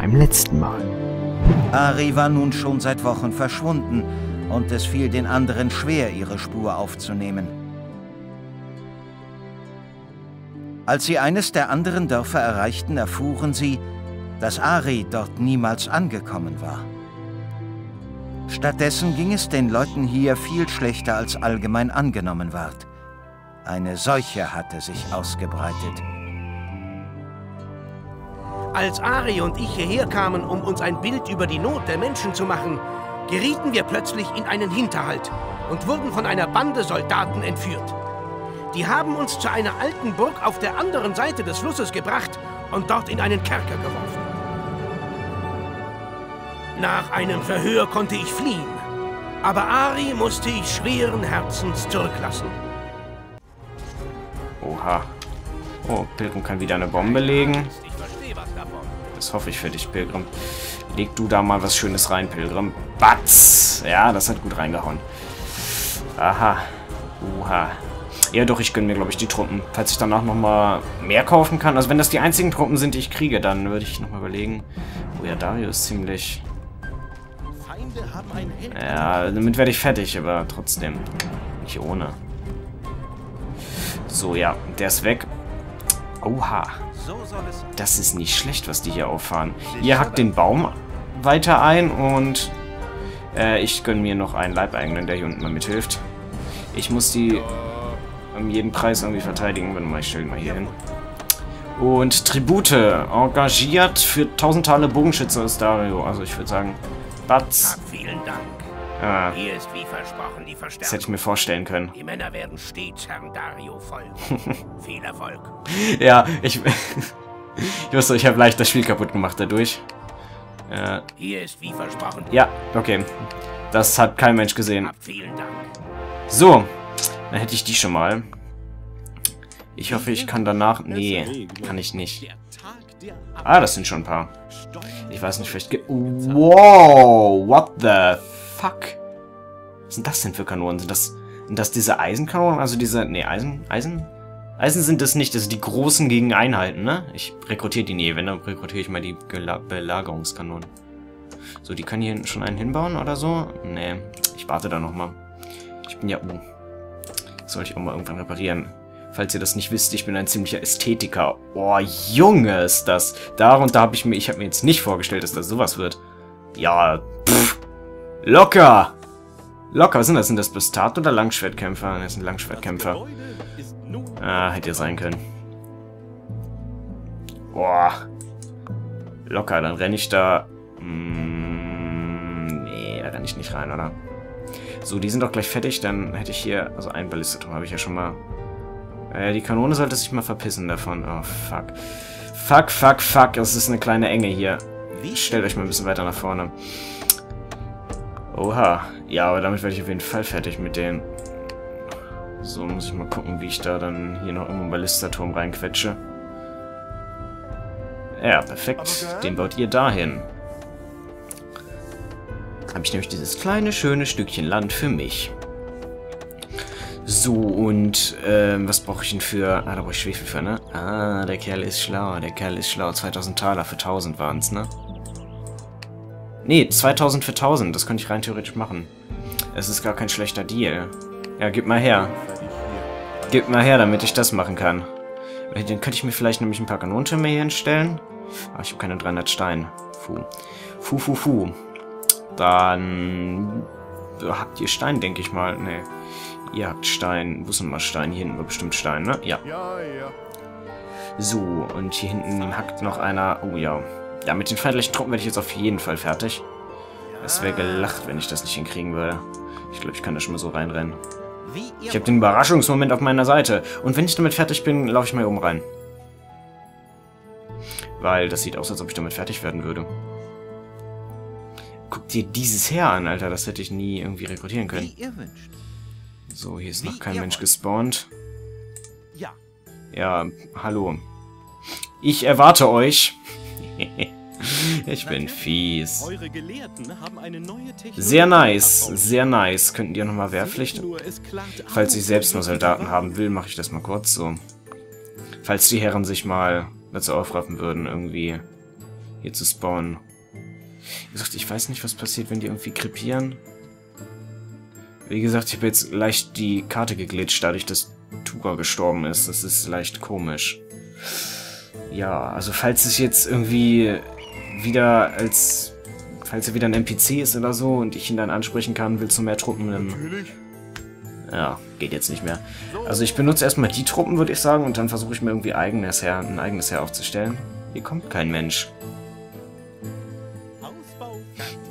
beim letzten Mal. Ari war nun schon seit Wochen verschwunden und es fiel den anderen schwer, ihre Spur aufzunehmen. Als sie eines der anderen Dörfer erreichten, erfuhren sie, dass Ari dort niemals angekommen war. Stattdessen ging es den Leuten hier viel schlechter, als allgemein angenommen ward. Eine Seuche hatte sich ausgebreitet. Als Ari und ich hierher kamen, um uns ein Bild über die Not der Menschen zu machen, gerieten wir plötzlich in einen Hinterhalt und wurden von einer Bande Soldaten entführt. Die haben uns zu einer alten Burg auf der anderen Seite des Flusses gebracht und dort in einen Kerker geworfen. Nach einem Verhör konnte ich fliehen, aber Ari musste ich schweren Herzens zurücklassen. Oha. Oh, Pilgrim kann wieder eine Bombe legen. Das hoffe ich für dich, Pilgrim. Leg du da mal was Schönes rein, Pilgrim. Batz! Ja, das hat gut reingehauen. Aha. Oha. Ja doch, ich gönne mir, glaube ich, die Truppen. Falls ich danach nochmal mehr kaufen kann. Also wenn das die einzigen Truppen sind, die ich kriege, dann würde ich nochmal überlegen. Oh ja, Dario ist ziemlich... Ja, damit werde ich fertig, aber trotzdem. Nicht ohne. So, ja, der ist weg. Oha. Das ist nicht schlecht, was die hier auffahren. Ihr hackt den Baum weiter ein und... ich gönne mir noch einen Leibeigenen, der hier unten mal mithilft. Ich muss die... um jeden Preis irgendwie verteidigen. Wenn mal, ich stelle mal hier hin. Und Tribute. Engagiert für 1000 Tale Bogenschütze ist Dario. Also ich würde sagen... Batz. Vielen Dank. Ah. Hier ist wie versprochen die Verstärkung. Das hätte ich mir vorstellen können. Die Männer werden stets Herrn Dario folgen. Viel Erfolg. Ja, ich wusste, ich habe leicht das Spiel kaputt gemacht dadurch. Hier ist wie versprochen. Ja, okay. Das hat kein Mensch gesehen. Vielen Dank. So. Dann hätte ich die schon mal. Ich hoffe, ich kann danach... Nee, kann ich nicht. Ah, das sind schon ein paar. Ich weiß nicht, vielleicht... Wow, what the fuck? Was sind das denn für Kanonen? Sind das diese Eisenkanonen? Also diese... Nee, Eisen? Eisen sind das nicht. Das sind die großen gegen Einheiten, ne? Ich rekrutiere die nie. Wenn, dann rekrutiere ich mal die Belagerungskanonen. So, die können hier schon einen hinbauen oder so? Nee, ich warte da nochmal. Ich bin ja... Sollte ich auch mal irgendwann reparieren. Falls ihr das nicht wisst, ich bin ein ziemlicher Ästhetiker. Oh, Junge, ist das. Darunter habe ich mir... Ich habe mir jetzt nicht vorgestellt, dass das sowas wird. Ja, pff. Locker. Locker, was sind das? Sind das Bastard- oder Langschwertkämpfer? Das sind Langschwertkämpfer. Ah, hätte ja sein können. Boah. Locker, dann renne ich da... nee, da renne ich nicht rein, oder? So, die sind doch gleich fertig, dann hätte ich hier... Also ein Ballisteturm habe ich ja schon mal... die Kanone sollte sich mal verpissen davon. Oh, fuck. Fuck, fuck, fuck. Das ist eine kleine Enge hier. Stellt euch mal ein bisschen weiter nach vorne. Oha. Ja, aber damit werde ich auf jeden Fall fertig mit denen. So, muss ich mal gucken, wie ich da dann hier noch irgendwo einen Ballisterturm reinquetsche. Ja, perfekt. Den baut ihr dahin. Habe ich nämlich dieses kleine, schöne Stückchen Land für mich. So, und was brauche ich denn für... Ah, da brauche ich Schwefel für, ne? Ah, der Kerl ist schlau, der Kerl ist schlau. 2000 Taler für 1000 waren es, ne? Ne, 2000 für 1000, das könnte ich rein theoretisch machen. Es ist gar kein schlechter Deal. Ja, gib mal her. Gib mal her, damit ich das machen kann. Dann könnte ich mir vielleicht nämlich ein paar Kanonentürme hier hinstellen. Ah, ich habe keine 300 Steine. Fuh. Fuh, fuh, fuh. Dann habt ihr Stein, denke ich mal. Ne, ihr habt Stein. Wo ist denn mal Stein? Hier hinten war bestimmt Stein, ne? Ja. So, und hier hinten hackt noch einer. Oh ja. Ja, mit den feindlichen Truppen werde ich jetzt auf jeden Fall fertig. Es wäre gelacht, wenn ich das nicht hinkriegen würde. Ich glaube, ich kann da schon mal so reinrennen. Ich habe den Überraschungsmoment auf meiner Seite. Und wenn ich damit fertig bin, laufe ich mal oben rein. Weil das sieht aus, als ob ich damit fertig werden würde. Guck dir dieses Heer an, Alter. Das hätte ich nie irgendwie rekrutieren können. So, hier ist noch kein Mensch gespawnt. Ja, hallo. Ich erwarte euch. Ich bin fies. Sehr nice, sehr nice. Könnten die auch nochmal Wehrpflicht? Falls ich selbst nur Soldaten haben will, mache ich das mal kurz so. Falls die Herren sich mal dazu aufraffen würden, irgendwie... hier zu spawnen. Wie gesagt, ich weiß nicht, was passiert, wenn die irgendwie krepieren. Wie gesagt, ich habe jetzt leicht die Karte geglitscht, dadurch, dass Tuga gestorben ist. Das ist leicht komisch. Ja, also falls es jetzt irgendwie wieder als... Falls er wieder ein NPC ist oder so und ich ihn dann ansprechen kann, willst du mehr Truppen nehmen? Ja, geht jetzt nicht mehr. Also ich benutze erstmal die Truppen, würde ich sagen, und dann versuche ich mir irgendwie ein eigenes Heer aufzustellen. Hier kommt kein Mensch.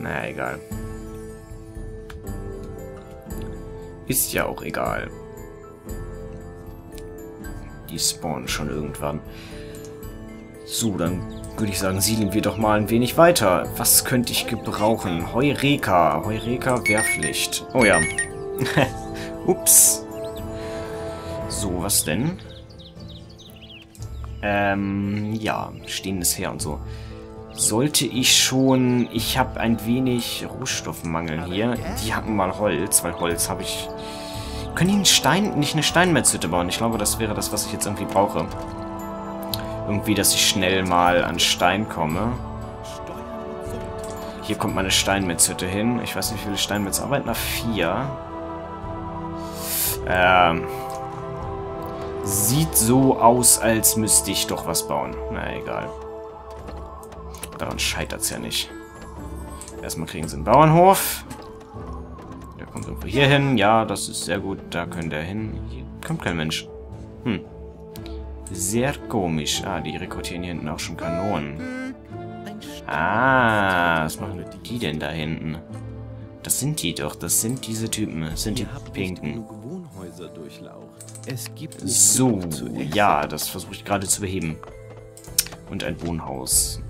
Naja, egal. Ist ja auch egal. Die spawnen schon irgendwann. So, dann würde ich sagen, siedeln wir doch mal ein wenig weiter. Was könnte ich gebrauchen? Heureka. Heureka, Wehrpflicht. Oh ja. Ups. So, was denn? Ja, stehendes Heer und so. Sollte ich schon... Ich habe ein wenig Rohstoffmangel hier. Die hatten mal Holz, weil Holz habe ich... Können die einen Stein, nicht eine Steinmetzhütte bauen? Ich glaube, das wäre das, was ich jetzt irgendwie brauche. Irgendwie, dass ich schnell mal an Stein komme. Hier kommt meine Steinmetzhütte hin. Ich weiß nicht, wie viele Steinmetz arbeiten. Nach 4. Sieht so aus, als müsste ich doch was bauen. Na, egal. Daran scheitert es ja nicht. Erstmal kriegen sie einen Bauernhof. Der kommt irgendwo hier hin. Ja, das ist sehr gut. Da können der hin. Hier kommt kein Mensch. Hm. Sehr komisch. Ah, die rekrutieren hier hinten auch schon Kanonen. Ah, was machen die denn da hinten? Das sind die doch. Das sind diese Typen. Das sind die Pinken. So, ja, das versuche ich gerade zu beheben. Und ein Wohnhaus.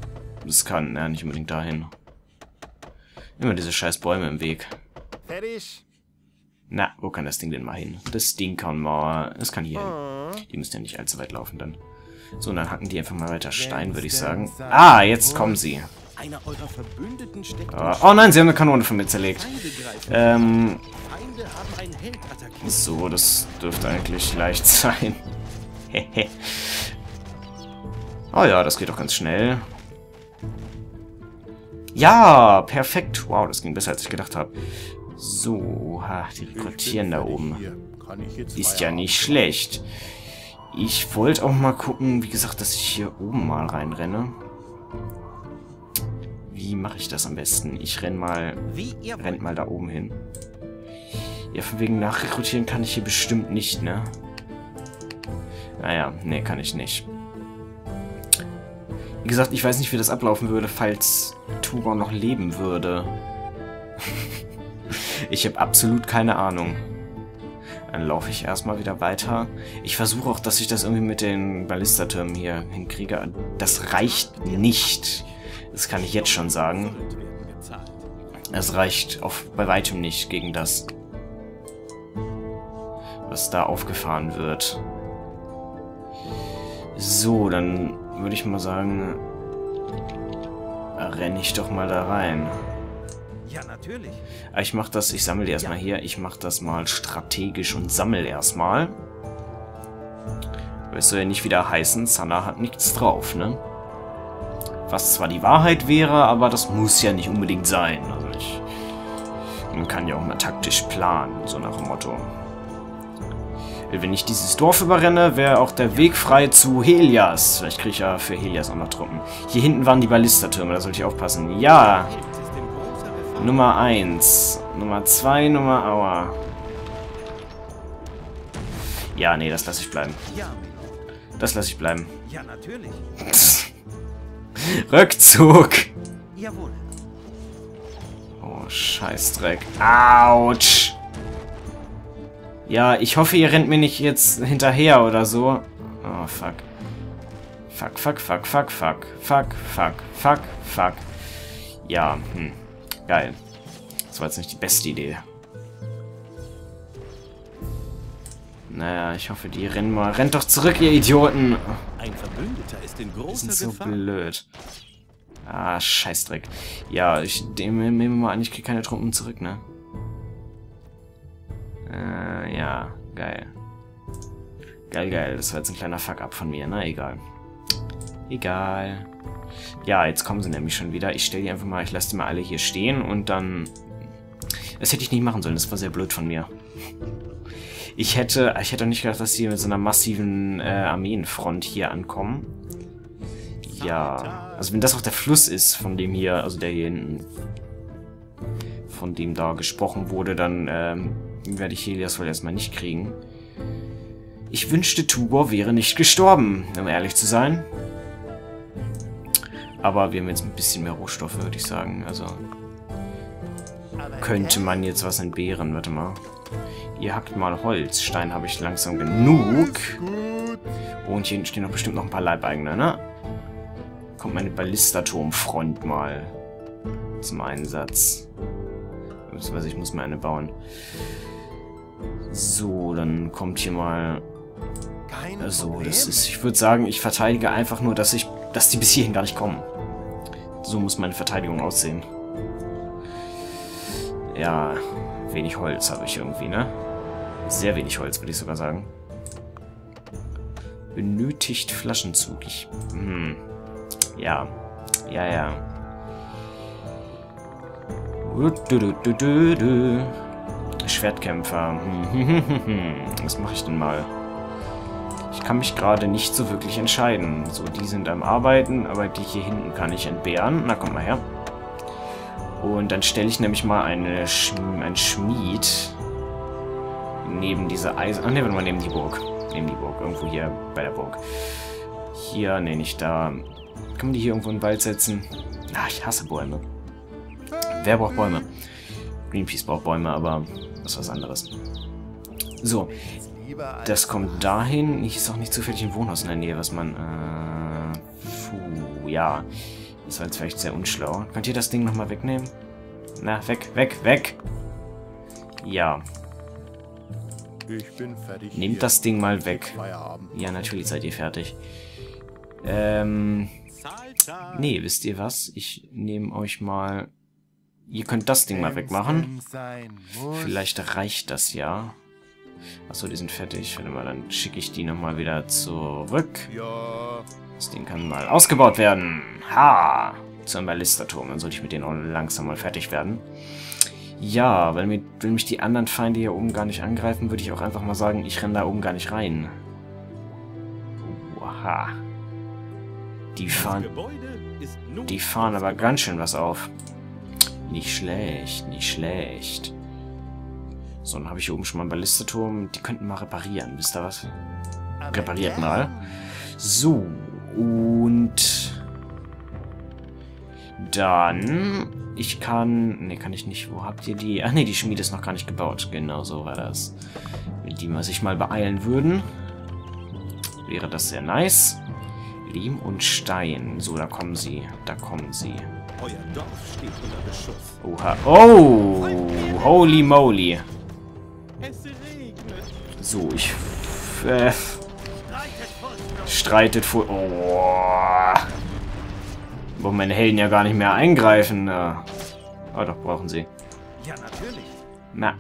Das kann, ja, nicht unbedingt dahin. Immer diese scheiß Bäume im Weg. Fertig. Na, wo kann das Ding denn mal hin? Das Ding kann mal... Es kann hier hin. Die müssen ja nicht allzu weit laufen dann. So, und dann hacken die einfach mal weiter Stein, würde ich sagen. Ah, jetzt kommen sie. Oh nein, sie haben eine Kanone von mir zerlegt. So, das dürfte eigentlich leicht sein. Oh ja, das geht doch ganz schnell. Ja, perfekt. Wow, das ging besser, als ich gedacht habe. So, die rekrutieren da oben. Ist ja nicht schlecht. Ich wollte auch mal gucken, wie gesagt, dass ich hier oben mal reinrenne. Wie mache ich das am besten? Ich renn mal da oben hin. Ja, von wegen nachrekrutieren kann ich hier bestimmt nicht, ne? Naja, ne, kann ich nicht. Wie gesagt, ich weiß nicht, wie das ablaufen würde, falls Tuga noch leben würde. Ich habe absolut keine Ahnung. Dann laufe ich erstmal wieder weiter. Ich versuche auch, dass ich das irgendwie mit den Ballistertürmen hier hinkriege. Das reicht nicht. Das kann ich jetzt schon sagen. Es reicht bei weitem nicht gegen das, was da aufgefahren wird. So, dann würde ich mal sagen, renne ich doch mal da rein. Ja, natürlich. Ich mache das, ich sammle die erstmal hier. Ich mache das mal strategisch und sammle erstmal. Willst du ja nicht wieder heißen, Sanna hat nichts drauf, ne? Was zwar die Wahrheit wäre, aber das muss ja nicht unbedingt sein. Also man kann ja auch mal taktisch planen, so nach dem Motto. Wenn ich dieses Dorf überrenne, wäre auch der Weg frei zu Helias. Vielleicht kriege ich ja für Helias auch noch Truppen. Hier hinten waren die Ballistertürme, da sollte ich aufpassen. Ja! Nummer 1. Nummer 2, Nummer... Aua. Ja, nee, das lasse ich bleiben. Das lasse ich bleiben. Ja, natürlich. Rückzug! Jawohl. Oh, Scheißdreck. Autsch! Ja, ich hoffe, ihr rennt mir nicht jetzt hinterher oder so. Oh, fuck. Fuck, fuck, fuck, fuck, fuck. Fuck, fuck, fuck, fuck. Ja, hm. Geil. Das war jetzt nicht die beste Idee. Naja, ich hoffe, die rennen mal. Rennt doch zurück, ihr Idioten! Ein Verbündeter ist in großer Gefahr. Blöd. Ah, Scheißdreck. Ja, ich nehme mal an, ich kriege keine Truppen zurück, ne? Ja, geil. Geil, geil. Das war jetzt ein kleiner Fuck-up von mir. Na, egal. Egal. Ja, jetzt kommen sie nämlich schon wieder. Ich stelle die einfach mal, ich lasse die mal alle hier stehen und dann... Das hätte ich nicht machen sollen, das war sehr blöd von mir. Ich hätte auch nicht gedacht, dass sie mit so einer massiven Armeenfront hier ankommen. Ja, also wenn das auch der Fluss ist, von dem hier, also der hier hinten, von dem da gesprochen wurde, dann werde ich Helias wohl erstmal nicht kriegen. Ich wünschte, Tubor wäre nicht gestorben, um ehrlich zu sein. Aber wir haben jetzt ein bisschen mehr Rohstoffe, würde ich sagen. Also könnte man jetzt was entbehren. Warte mal. Ihr hackt mal Holz. Stein habe ich langsam genug. Und hier stehen noch bestimmt noch ein paar Leibeigene, ne? Kommt meine Ballistaturmfront mal zum Einsatz. Beziehungsweise ich muss mir eine bauen. So, dann kommt hier mal... Also, das ist... Ich würde sagen, ich verteidige einfach nur, dass die bis hierhin gar nicht kommen. So muss meine Verteidigung aussehen. Ja, wenig Holz habe ich irgendwie, ne? Sehr wenig Holz, würde ich sogar sagen. Benötigt Flaschenzug. Ja. Ja, ja. Schwertkämpfer. Was mache ich denn mal? Ich kann mich gerade nicht so wirklich entscheiden. So, die sind am Arbeiten, aber die hier hinten kann ich entbehren. Na, komm mal her. Und dann stelle ich nämlich mal einen Schmied neben diese Eisen... Ach ne, warte mal, neben die Burg. Neben die Burg. Irgendwo hier bei der Burg. Hier, ne, nicht da. Kann man die hier irgendwo in den Wald setzen? Ach, ich hasse Bäume. Wer braucht Bäume? Greenpeace braucht Bäume, aber das ist was anderes. So, das kommt dahin. Hier ist auch nicht zufällig ein Wohnhaus in der Nähe, was man... ja. Das war jetzt vielleicht sehr unschlau. Könnt ihr das Ding nochmal wegnehmen? Na, weg, weg, weg! Ja. Ich bin fertig. Nehmt das Ding mal weg. Ja, natürlich seid ihr fertig. Nee, wisst ihr was? Ich nehme euch mal... Ihr könnt das Ding mal wegmachen. Vielleicht reicht das ja. Achso, die sind fertig. Warte mal, dann schicke ich die nochmal wieder zurück. Das Ding kann mal ausgebaut werden. Ha! Zu einem Ballistaturm. Dann sollte ich mit denen auch langsam mal fertig werden. Ja, weil mich die anderen Feinde hier oben gar nicht angreifen, würde ich auch einfach mal sagen, ich renne da oben gar nicht rein. Oha. Die fahren aber ganz schön was auf. Nicht schlecht, nicht schlecht. So, dann habe ich hier oben schon mal einen Ballistaturm. Die könnten mal reparieren, wisst ihr was? Repariert mal. So, und... Dann... Ich kann... Ne, kann ich nicht. Wo habt ihr die? Ach ne, die Schmiede ist noch gar nicht gebaut. Genau, so war das. Wenn die mal sich mal beeilen würden, wäre das sehr nice. Lehm und Stein. So, da kommen sie. Da kommen sie. Euer Dorf steht unter Beschuss. Oha. Oh! Holy moly! So, ich... Streitet vor... Oh! Brauchen meine Helden ja gar nicht mehr eingreifen. Ah, oh, doch, brauchen sie. Ja, natürlich. Na.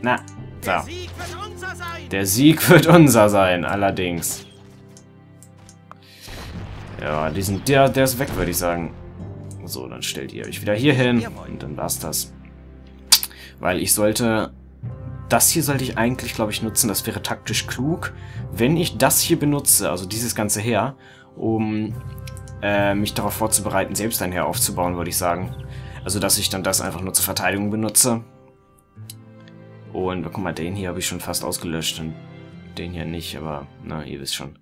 Na. So. Der Sieg wird unser sein. Der Sieg wird unser sein, allerdings. Ja, diesen... Der ist weg, würde ich sagen. So, dann stellt ihr euch wieder hier hin und dann war's das. Weil ich sollte... Das hier sollte ich eigentlich, glaube ich, nutzen. Das wäre taktisch klug, wenn ich das hier benutze, also dieses ganze Heer, um mich darauf vorzubereiten, selbst ein Heer aufzubauen, würde ich sagen. Also, dass ich dann das einfach nur zur Verteidigung benutze. Und guck mal, den hier habe ich schon fast ausgelöscht und den hier nicht, aber na, ihr wisst schon.